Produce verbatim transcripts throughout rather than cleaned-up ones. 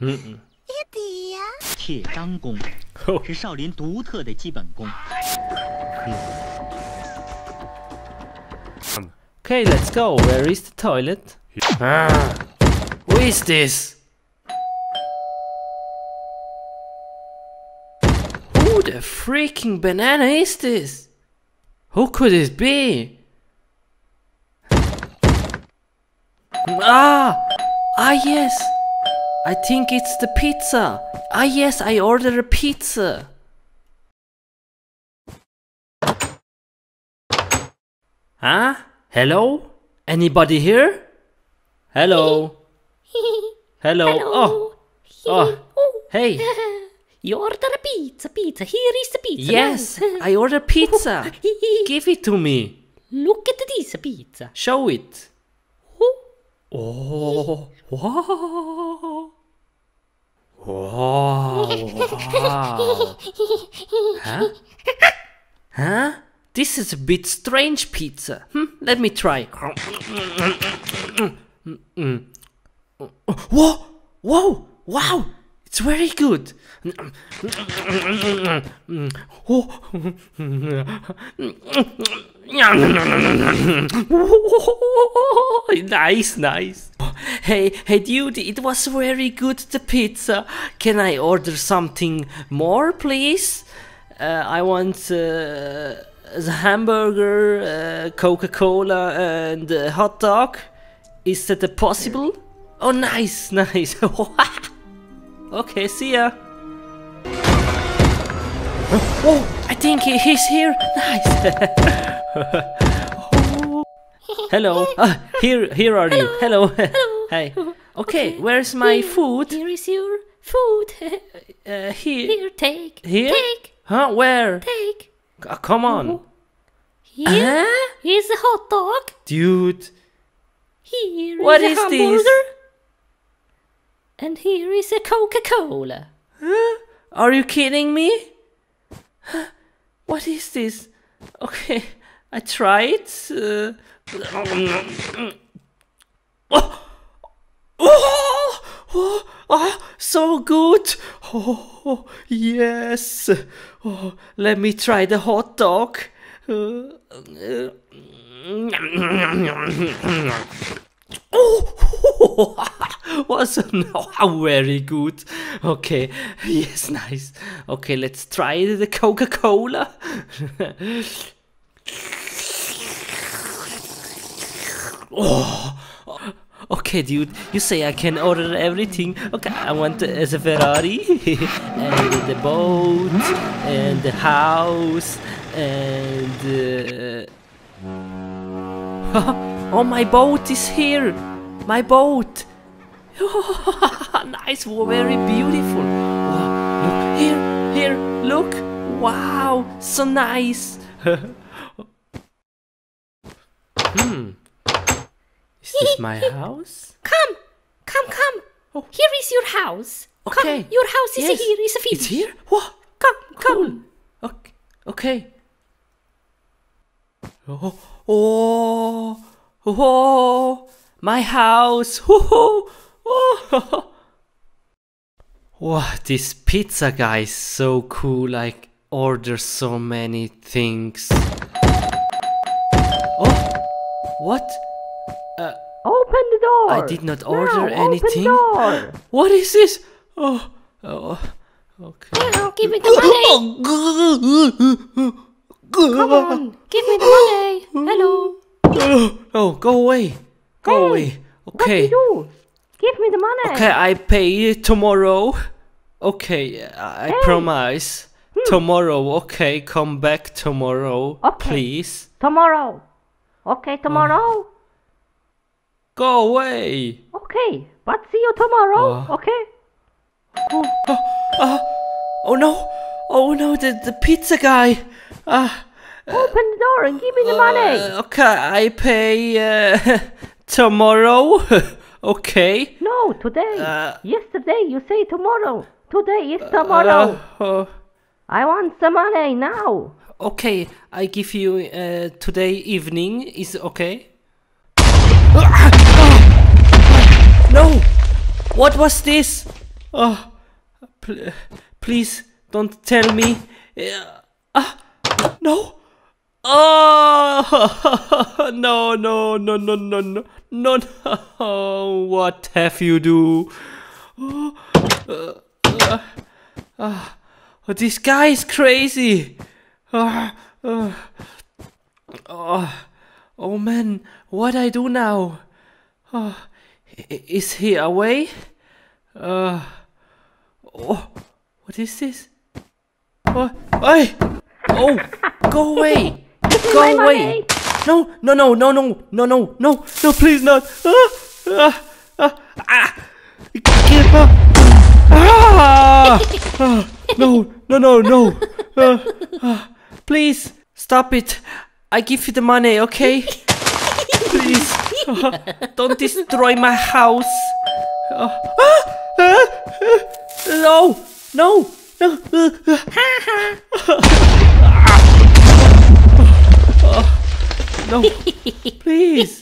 嗯嗯。铁钢功是少林独特的基本功。Okay, let's go. Where is the toilet? Ah, who is this? Who the freaking banana is this? Who could it be? Ah! Ah yes! I think it's the pizza! Ah yes, I ordered a pizza! Huh? Hello? Anybody here? Hello? Hello? Oh! Oh! Hey! You order a pizza, pizza, here is the pizza. Yes, I order pizza. Give it to me. Look at this pizza. Show it. Oh, wow. Wow. Wow. Huh? Huh? This is a bit strange pizza. Hmm? Let me try. Whoa, whoa, wow. It's very good. Nice, nice. Hey, hey dude, it was very good, the pizza. Can I order something more, please? Uh, I want uh, the hamburger, uh, Coca-Cola and uh, hot dog. Is that uh, possible? Oh, nice, nice. Okay, see ya. Oh, I think he, he's here. Nice. Oh. Hello. Ah, here, here are Hello. you. Hello. Hello. Hi. Okay, okay, where's my here. food? Here is your food. uh, here. Here, take. Here. Take. Huh? Where? Take. Oh, come on. Here huh? is a hot dog. Dude. Here what is, is a hamburger. This? And here is a Coca-Cola. Huh? Are you kidding me? Huh? What is this? Okay, I tried. Uh... Oh! Oh! Oh! Oh! So good! Oh, yes! Oh, let me try the hot dog. Uh, uh... Oh! Was no, very good. Okay, yes, nice. Okay, let's try the Coca-Cola. Oh, okay, dude. You say I can order everything. Okay, I want the, uh, the Ferrari and the boat and the house and. Uh... Oh, my boat is here. My boat. Nice, very beautiful. Wow, look here, here, look. Wow, so nice. Hmm. Is this my house? Come, come, come. Oh. Here is your house. Okay. Come, your house is yes. here. Is a field. It's here. What? Come, come. Cool. Okay. Okay. Oh, oh, oh, my house. Hoo-hoo. Oh, wow, this pizza guy is so cool, like order so many things. Oh, what? Uh, open the door! I did not order no, anything. Open the door. What is this? Oh, oh, okay. Hello, give me the money! Come on, give me the money! Hello! Oh, go away! Go hey, away! Okay. Give me the money. Okay, I pay tomorrow. Okay, I hey. promise. Hmm. Tomorrow, okay, come back tomorrow, okay. please. Tomorrow. Okay, tomorrow. Oh. Go away. Okay, but see you tomorrow, oh. okay? Oh. Oh, uh, oh no, oh no, the, the pizza guy. Uh, Open the door and give me the uh, money. Okay, I pay uh, tomorrow. Okay. No, today. Uh, Yesterday you say tomorrow. Today is tomorrow. Uh, uh, I want some money now. Okay, I give you uh, today evening. Is okay? No! What was this? Oh, pl please don't tell me. Uh, ah, no. Oh, no, no, no, no, no, no, no, no. What have you do? Oh, uh, uh, uh, oh, this guy is crazy. Uh, uh, oh, oh, man, what I do now? Oh, is he away? Uh, oh, what is this? Oh, I, oh, go away. Go away! No, no, no, no, no, no, no, no, no, please not! Ah, ah, ah, ah. Give up! Ah, ah, no, no, no, no! Ah, ah. Please stop it! I give you the money, okay? Please, ah, don't destroy my house! Ah, ah, ah. No, no, no! No, please,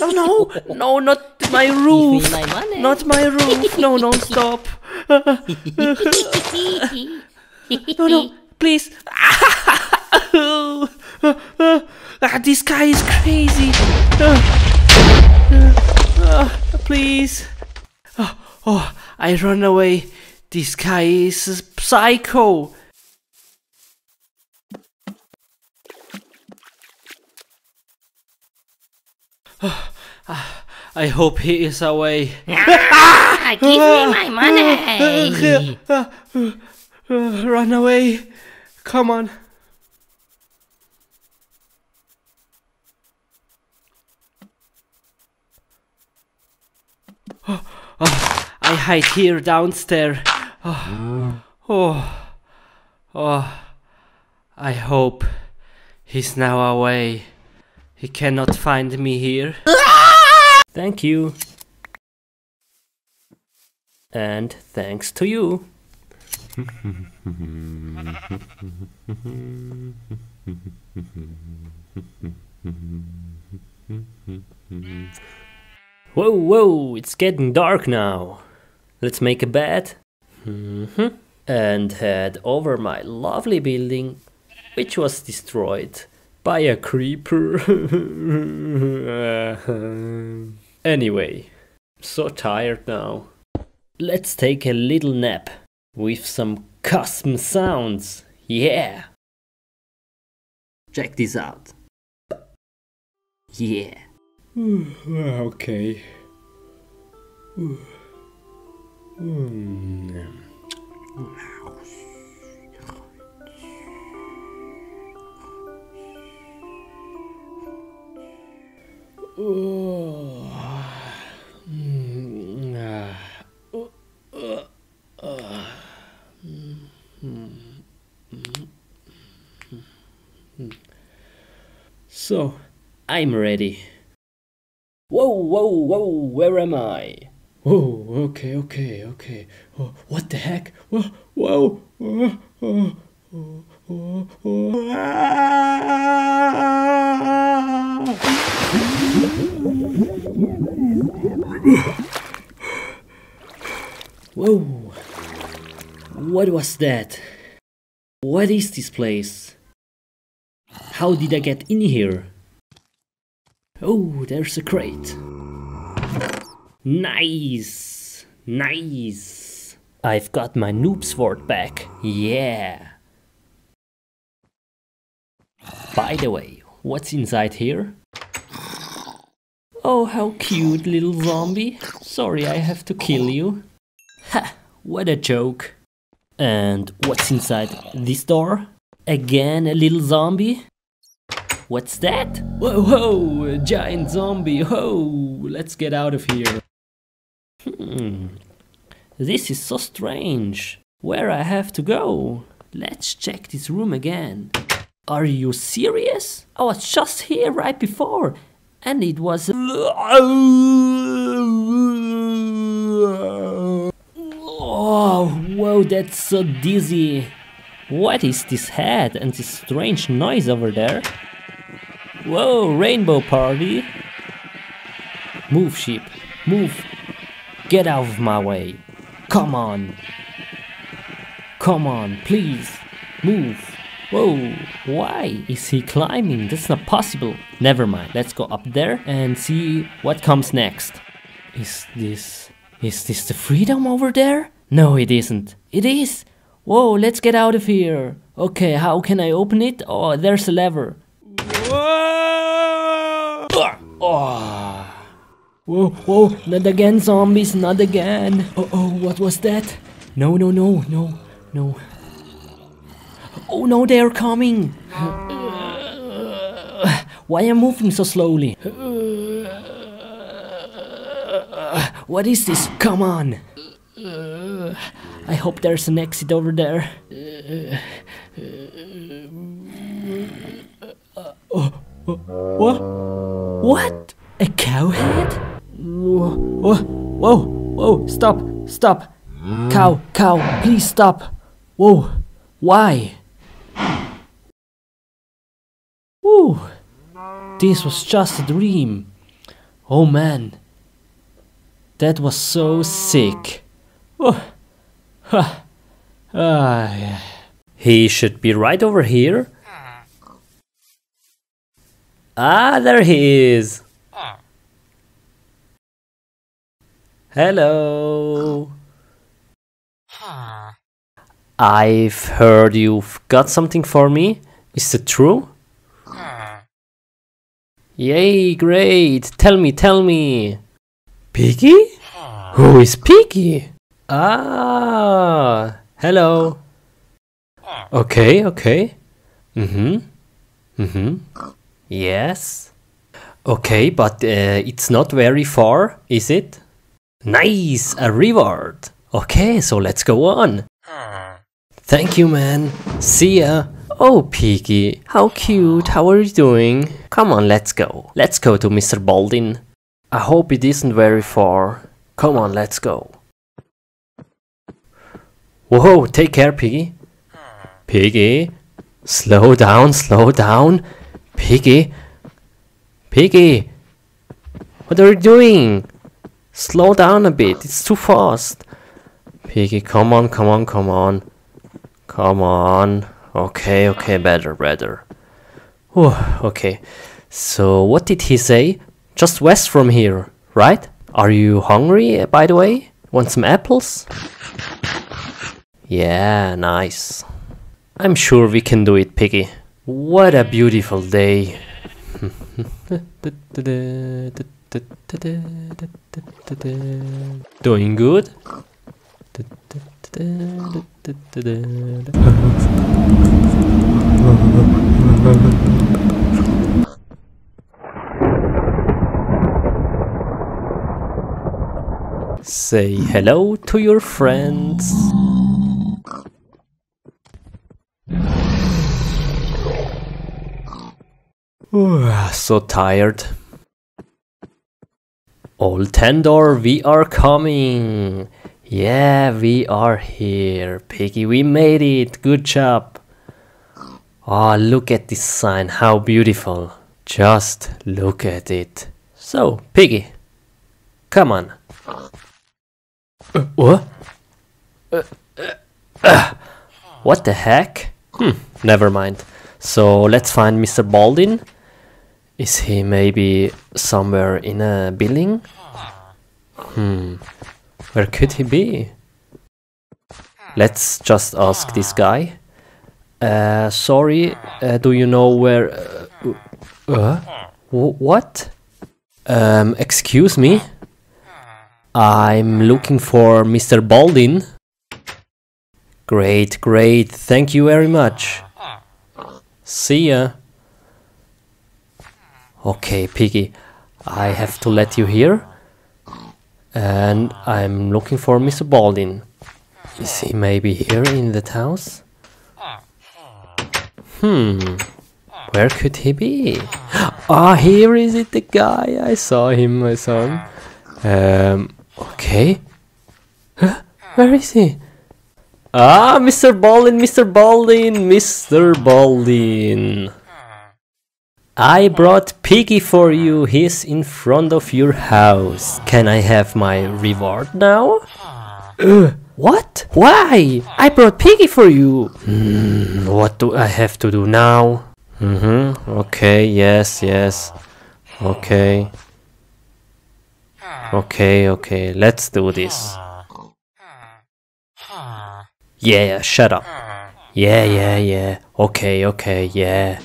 no, no, no, not my roof, my not my roof, no, no, stop, no, no, please, this guy is crazy, please, oh, oh, I run away, this guy is a psycho. I hope he is away. Ah, give me my money! Run away! Come on! Oh, oh, I hide here downstairs. Oh, oh, oh! I hope he's now away. He cannot find me here. Thank you. And thanks to you. Whoa, whoa, it's getting dark now. Let's make a bed. Mm-hmm. And head over my lovely building, which was destroyed by a creeper. Anyway, so tired now. Let's take a little nap with some custom sounds. Yeah. Check this out. Yeah. Okay. Mm. Oh. Mm. Ah. Oh. Uh. Uh. Mm. Mm. Mm. So, I'm ready. Whoa, whoa, whoa, where am I? Whoa, okay, okay, okay. Oh, what the heck? Whoa, whoa, whoa, whoa, whoa, whoa, whoa. Ah! Whoa! What was that? What is this place? How did I get in here? Oh, there's a crate. Nice! Nice! I've got my noob sword back. Yeah! By the way, what's inside here? Oh, how cute, little zombie. Sorry, I have to kill you. Ha, what a joke. And what's inside this door? Again, a little zombie? What's that? Whoa, whoa, a giant zombie. Whoa, let's get out of here. Hmm, this is so strange. Where I have to go? Let's check this room again. Are you serious? I was just here right before. And it was... Oh, whoa, that's so dizzy. What is this head and this strange noise over there? Whoa, rainbow party. Move, sheep, move. Get out of my way. Come on. Come on, please. Move. Whoa, why is he climbing? That's not possible. Never mind, let's go up there and see what comes next. Is this... is this the freedom over there? No, it isn't. It is! Whoa, let's get out of here. Okay, how can I open it? Oh, there's a lever. Whoa! Oh. Whoa, whoa, not again, zombies, not again. Uh-oh, what was that? No, no, no, no, no. Oh no, they're coming. Why am I moving so slowly? What is this? Come on. I hope there's an exit over there. What? What? A cow head? Whoa, whoa, whoa, stop, stop. Cow, cow, please stop. Whoa, why? Whew. This was just a dream. Oh man. That was so sick. Oh. Huh. Ah, yeah. He should be right over here. Ah, there he is. Hello. I've heard you've got something for me. Is it true? Yay, great. Tell me, tell me. Piggy? Who is Piggy? Ah, hello. Okay, okay. Mm-hmm. Mm-hmm. Yes. Okay, but uh, it's not very far, is it? Nice, a reward. Okay, so let's go on. Thank you, man. See ya. Oh, Piggy, how cute, how are you doing? Come on, let's go. Let's go to Mister Baldwin. I hope it isn't very far. Come on, let's go. Whoa, take care, Piggy. Piggy, slow down, slow down. Piggy, Piggy, what are you doing? Slow down a bit, it's too fast. Piggy, come on, come on, come on. Come on. Okay, okay, better, better. Whew, okay, so what did he say? Just west from here, right? Are you hungry, by the way? Want some apples? Yeah, nice. I'm sure we can do it, Piggy. What a beautiful day. Doing good? Say hello to your friends. So tired. Old Tandor, we are coming. Yeah, we are here, Piggy, we made it, good job. Ah, look at this sign, how beautiful. Just look at it. So, Piggy, come on. Uh, what? Uh, uh, uh, what the heck? Hmm, never mind. So, let's find Mister Baldwin. Is he maybe somewhere in a building? Hmm. Where could he be? Let's just ask this guy. Uh, sorry, uh, do you know where... Uh, uh, what? Um, excuse me? I'm looking for Mister Baldwin. Great, great, thank you very much. See ya. Okay, Piggy, I have to let you here. And I'm looking for Mister Baldwin. Is he maybe here in that house? Hmm, where could he be? Ah, here is it, the guy. I saw him, I saw him. Um, okay. Huh? Where is he? Ah, Mister Baldwin, Mister Baldwin, Mister Baldwin. I brought Piggy for you, he's in front of your house. Can I have my reward now? Uh, what? Why? I brought Piggy for you. Mm, what do I have to do now? Mm-hmm, okay, yes, yes. Okay. Okay, okay, let's do this. Yeah, shut up. Yeah, yeah, yeah. Okay, okay, yeah.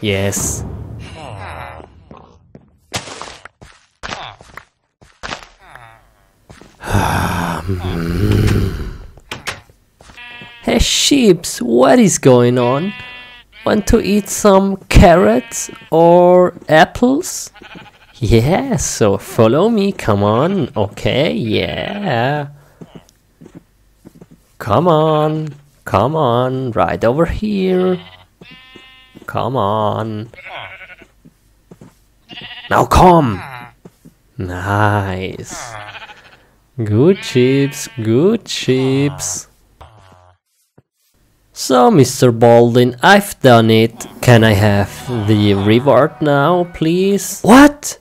Yes. Hey sheeps, what is going on? Want to eat some carrots or apples? Yeah, so follow me, come on, okay, yeah. Come on, come on, right over here. Come on. Now come! Nice. Good chips, good chips. So, Mister Baldwin, I've done it. Can I have the reward now, please? What?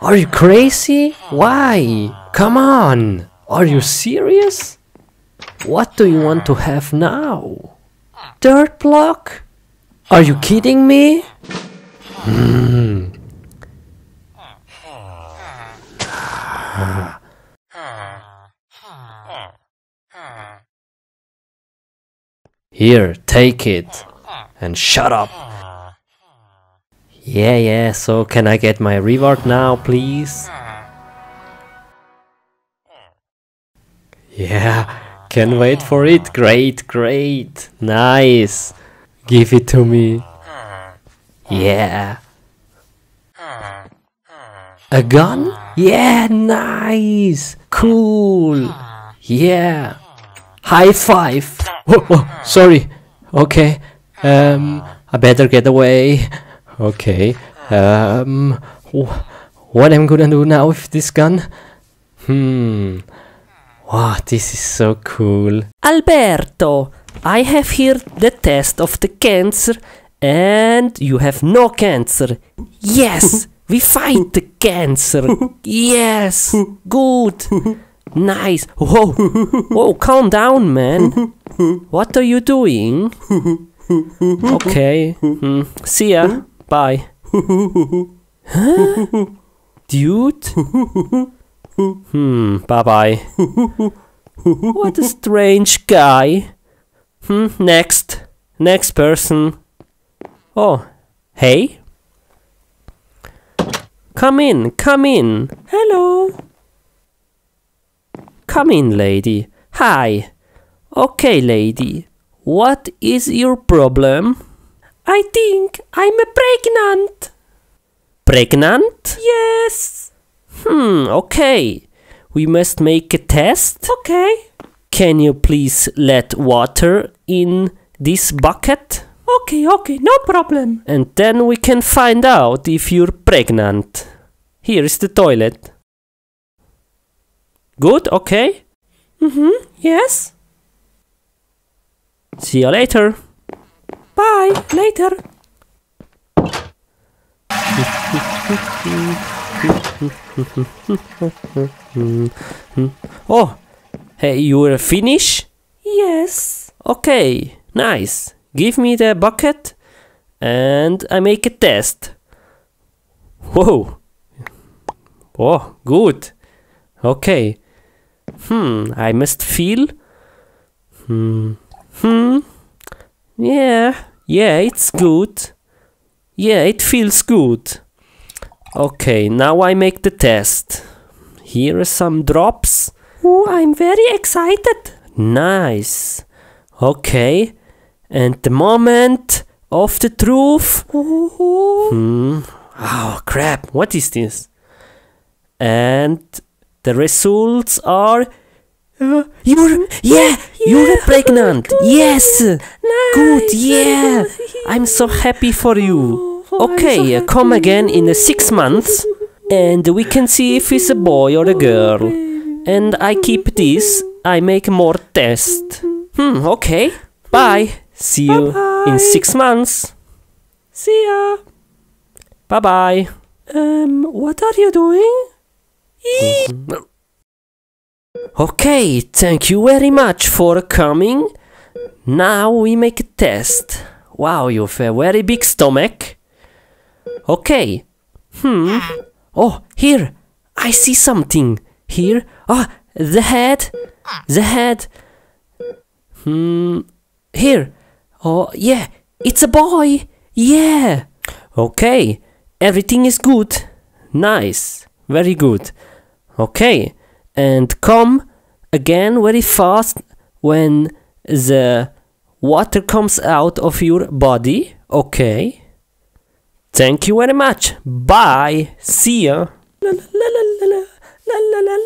Are you crazy? Why? Come on! Are you serious? What do you want to have now? Dirt block? Are you kidding me? Hmm. Here, take it, and shut up. Yeah, yeah, so can I get my reward now, please? Yeah, can wait for it, great, great, nice. Give it to me. Yeah. A gun? Yeah, nice, cool, yeah. High five! Oh, oh, sorry. Okay. Um, I better get away. Okay. Um, what am I gonna do now with this gun? Hmm. Wow, this is so cool. Alberto, I have here the test of the cancer, and you have no cancer. Yes, we fight the cancer. Yes, good. Nice. Whoa, whoa, calm down, man. What are you doing? Okay. Mm. See ya. Bye. Huh? Dude? Hmm, bye-bye. What a strange guy. Hmm, next. Next person. Oh, hey. Come in, come in. Hello. Come in, lady. Hi. Okay, lady. What is your problem? I think I'm pregnant. Pregnant? Yes. Hmm, okay. We must make a test. Okay. Can you please let water in this bucket? Okay, okay, no problem. And then we can find out if you're pregnant. Here is the toilet. Good, okay? Mm-hmm, yes. See you later. Bye, later. Oh, hey, you're Finnish? Yes. Okay, nice. Give me the bucket and I make a test. Whoa. Oh, good. Okay. Hmm, I must feel. Hmm. Hmm. Yeah. Yeah, it's good. Yeah, it feels good. Okay, now I make the test. Here are some drops. Oh, I'm very excited. Nice. Okay. And the moment of the truth. Oh. Hmm. Oh, crap. What is this? And the results are... Uh, you're, yeah, yeah, you're pregnant. Good. Yes. Nice. Good, yeah. I'm so happy for you. Okay, so come again in the six months and we can see if it's a boy or a girl. And I keep this. I make more tests. Hmm, okay. Bye. See you Bye -bye. in six months. See ya. Bye-bye. Um, what are you doing? Mm-hmm. Okay, thank you very much for coming. Now we make a test. Wow, you've a very big stomach. Okay. Hmm. Oh, here. I see something. Here. Oh, the head. The head. Hmm. Here. Oh, yeah. It's a boy. Yeah. Okay. Everything is good. Nice. Very good. Okay. And come again very fast when the water comes out of your body. Okay. Thank you very much. Bye. See ya. La la la la la la la la.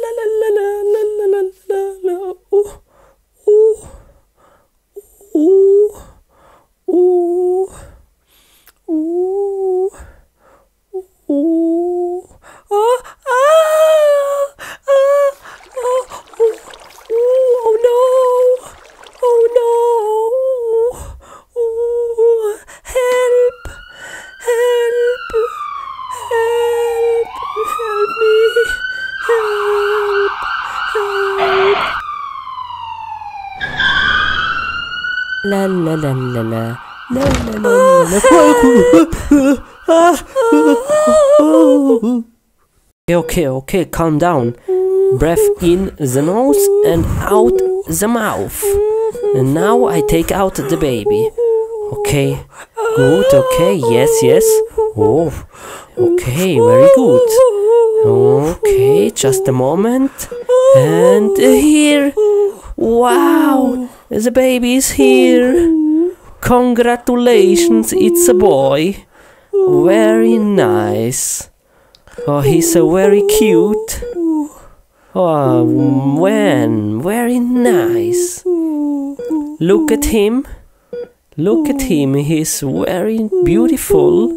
Okay, okay, okay, calm down. Breath in the nose and out the mouth. And now I take out the baby. Okay, good, okay, yes, yes. Oh, okay, very good. Okay, just a moment. And here. Wow, the baby is here. Congratulations, it's a boy. Very nice. Oh, he's so very cute. Oh, man, very nice. Look at him. Look at him, he's very beautiful.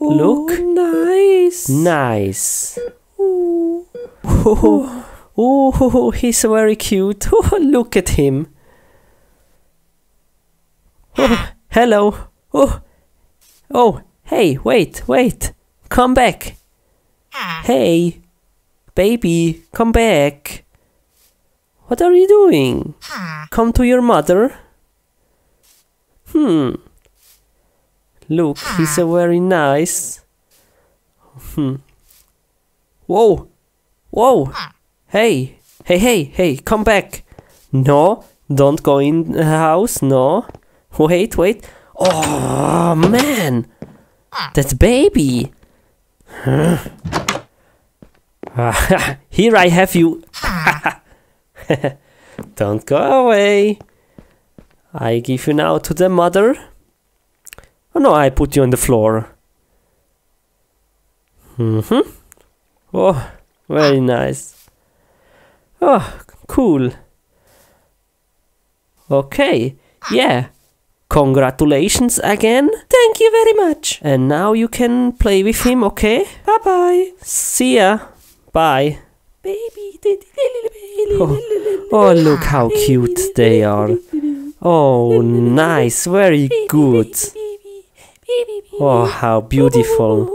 Look. Nice. Nice. Oh. Oh, he's very cute. Oh, look at him. Oh, hello. Oh, oh, hey, wait, wait. Come back. Hey, baby, come back. What are you doing? Come to your mother. Hmm. Look, he's very nice. Hmm. Whoa. Whoa. Hey, hey, hey, hey, come back. No, don't go in the house, no. Wait, wait. Oh, man. That baby. Here I have you. Don't go away. I give you now to the mother. Oh, no, I put you on the floor. Mm-hmm. Oh, very nice. Oh, cool. Okay, yeah. Congratulations again. Thank you very much. And now you can play with him, okay? Bye-bye. See ya. Bye. Baby. Oh. Oh, look how cute they are. Oh, nice. Very good. Oh, how beautiful.